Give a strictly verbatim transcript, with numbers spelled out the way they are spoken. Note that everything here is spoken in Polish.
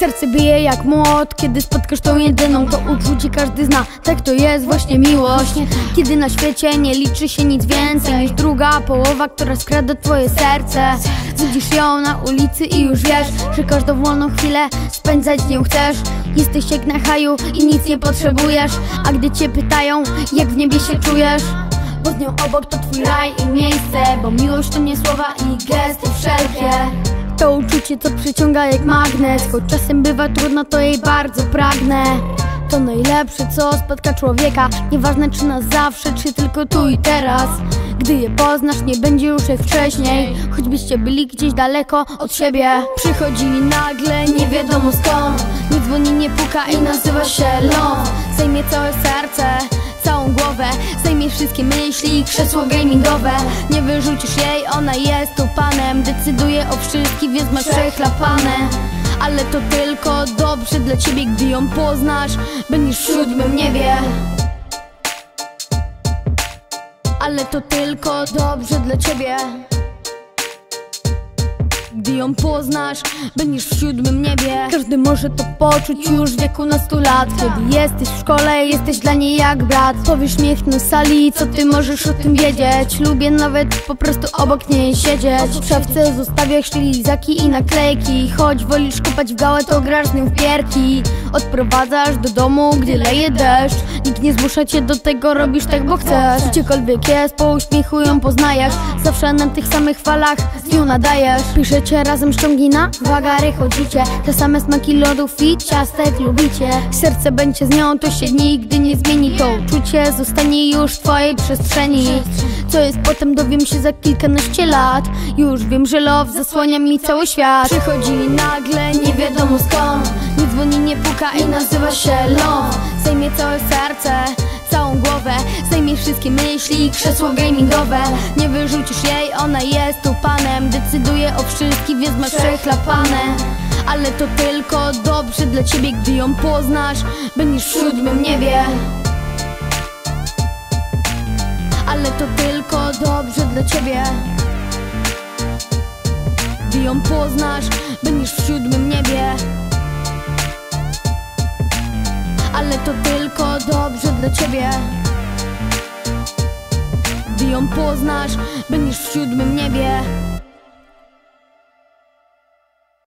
Serce bije jak młot, kiedy spotkasz tą jedyną, to uczucie każdy zna. Tak to jest właśnie miłość, kiedy na świecie nie liczy się nic więcej niż druga połowa, która skrada twoje serce. Widzisz ją na ulicy i już wiesz, że każdą wolną chwilę spędzać z nią chcesz. Jesteś jak na haju i nic nie potrzebujesz, a gdy cię pytają, jak w niebie się czujesz, bo z nią obok to twój raj i miejsce, bo miłość to nie słowa i gesty wszelkie. To uczucie, co przyciąga jak magnes, choć czasem bywa trudno, to jej bardzo pragnę. To najlepsze, co spotka człowieka, nieważne czy na zawsze, czy tylko tu i teraz. Gdy je poznasz, nie będzie już jak wcześniej, choćbyście byli gdzieś daleko od siebie. Przychodzi nagle, nie wiadomo skąd, nie dzwoni, nie puka i nazywa się love. Zajmie całe serce, całą głowę, zajmie wszystkie myśli, krzesło gamingowe. Nie wyrzucisz jej, ona jest tu panem, decyduje o wszystkich, więc masz przechlapane. Ale to tylko dobrze dla ciebie, gdy ją poznasz, będziesz w siódmym niebie. Ale to tylko dobrze dla ciebie, gdy ją poznasz, będziesz w siódmym niebie. Każdy może to poczuć już w wieku nastu lat. Kiedy jesteś w szkole, jesteś dla niej jak brat. Powiesz mi na sali, co ty możesz o tym wiedzieć. Lubię nawet po prostu obok niej siedzieć. W szafce zostawiasz lizaki i naklejki, choć wolisz kopać w gałę, to grasz z nią w pierki. Odprowadzasz do domu, gdy leje deszcz, nikt nie zmusza cię do tego, robisz tak, bo chcesz. Gdziekolwiek jest, po uśmiechu ją poznajesz, zawsze na tych samych falach z nią nadajesz. Piszecie razem ściągi na wagary chodzicie, te same smaki lodów i ciastek lubicie. Serce będzie z nią, to się nigdy nie zmieni, to uczucie zostanie już w twojej przestrzeni. Co jest potem, dowiem się za kilkanaście lat, już wiem, że love zasłania mi cały świat. Przychodzi nagle, nie wiadomo skąd, nie dzwoni, nie puka i nazywa się love. Zajmie całe serce, całą głowę, zajmie wszystkie myśli, krzesło gamingowe. Nie wyrzucisz jej, ona jest tu panem, decyduje o wszystkich, więc masz przechlapane. Ale to tylko dobrze dla ciebie, gdy ją poznasz, będziesz w siódmym niebie. Ale to tylko dobrze dla ciebie, gdy ją poznasz, będziesz w siódmym niebie. Ale to tylko dobrze dla ciebie, gdy ją poznasz, będziesz w siódmym niebie.